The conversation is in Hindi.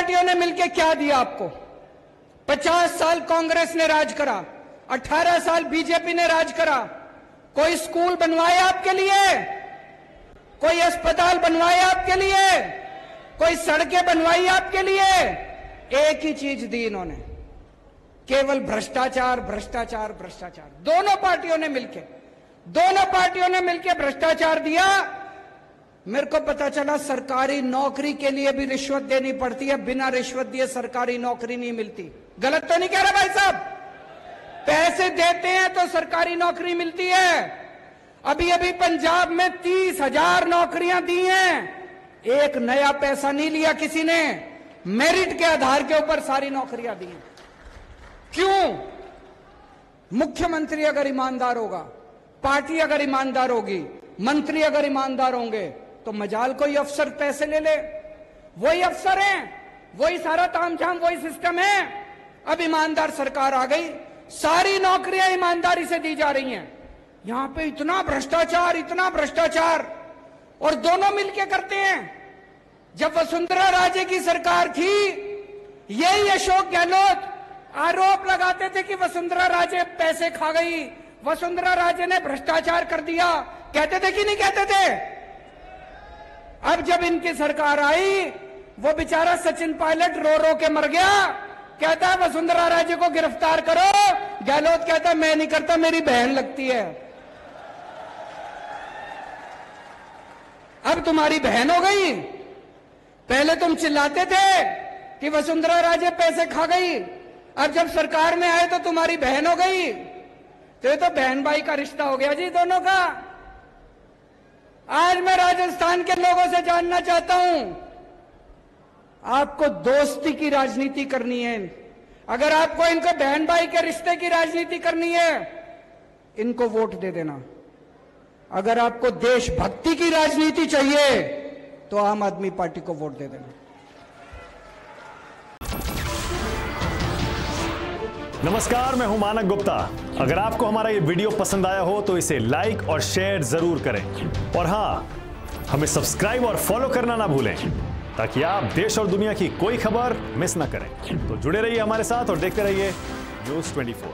पार्टियों ने मिलकर क्या दिया आपको? 50 साल कांग्रेस ने राज करा, 18 साल बीजेपी ने राज करा। कोई स्कूल बनवाए आपके लिए? कोई अस्पताल बनवाए आपके लिए? कोई सड़कें बनवाई आपके लिए? एक ही चीज दी इन्होंने, केवल भ्रष्टाचार भ्रष्टाचार भ्रष्टाचार। दोनों पार्टियों ने मिलकर भ्रष्टाचार दिया। मेरे को पता चला सरकारी नौकरी के लिए भी रिश्वत देनी पड़ती है, बिना रिश्वत दिए सरकारी नौकरी नहीं मिलती। गलत तो नहीं कह रहा भाई साहब? पैसे देते हैं तो सरकारी नौकरी मिलती है। अभी अभी पंजाब में 30,000 नौकरियां दी हैं, एक नया पैसा नहीं लिया किसी ने। मेरिट के आधार के ऊपर सारी नौकरियां दी हैं। क्यों? मुख्यमंत्री अगर ईमानदार होगा, पार्टी अगर ईमानदार होगी, मंत्री अगर ईमानदार होंगे तो मजाल कोई अफसर पैसे ले ले। वही अफसर हैं, वही सारा तामझाम, वही सिस्टम है। अब ईमानदार सरकार आ गई, सारी नौकरियां ईमानदारी से दी जा रही हैं। यहां पे इतना भ्रष्टाचार और दोनों मिलके करते हैं। जब वसुंधरा राजे की सरकार थी, यही अशोक गहलोत आरोप लगाते थे कि वसुंधरा राजे पैसे खा गई, वसुंधरा राजे ने भ्रष्टाचार कर दिया, कहते थे कि नहीं कहते थे? अब जब इनकी सरकार आई, वो बेचारा सचिन पायलट रो रो के मर गया, कहता है वसुंधरा राजे को गिरफ्तार करो। गहलोत कहता है मैं नहीं करता, मेरी बहन लगती है। अब तुम्हारी बहन हो गई। पहले तुम चिल्लाते थे कि वसुंधरा राजे पैसे खा गई, अब जब सरकार में आए तो तुम्हारी बहन हो गई। तो ये तो बहन भाई का रिश्ता हो गया जी दोनों का। आज मैं राजस्थान के लोगों से जानना चाहता हूं, आपको दोस्ती की राजनीति करनी है? अगर आपको इनको बहन भाई के रिश्ते की राजनीति करनी है, इनको वोट दे देना। अगर आपको देशभक्ति की राजनीति चाहिए तो आम आदमी पार्टी को वोट दे देना। नमस्कार, मैं हूं मानक गुप्ता। अगर आपको हमारा ये वीडियो पसंद आया हो तो इसे लाइक और शेयर जरूर करें, और हाँ, हमें सब्सक्राइब और फॉलो करना ना भूलें ताकि आप देश और दुनिया की कोई खबर मिस ना करें। तो जुड़े रहिए हमारे साथ और देखते रहिए न्यूज 24।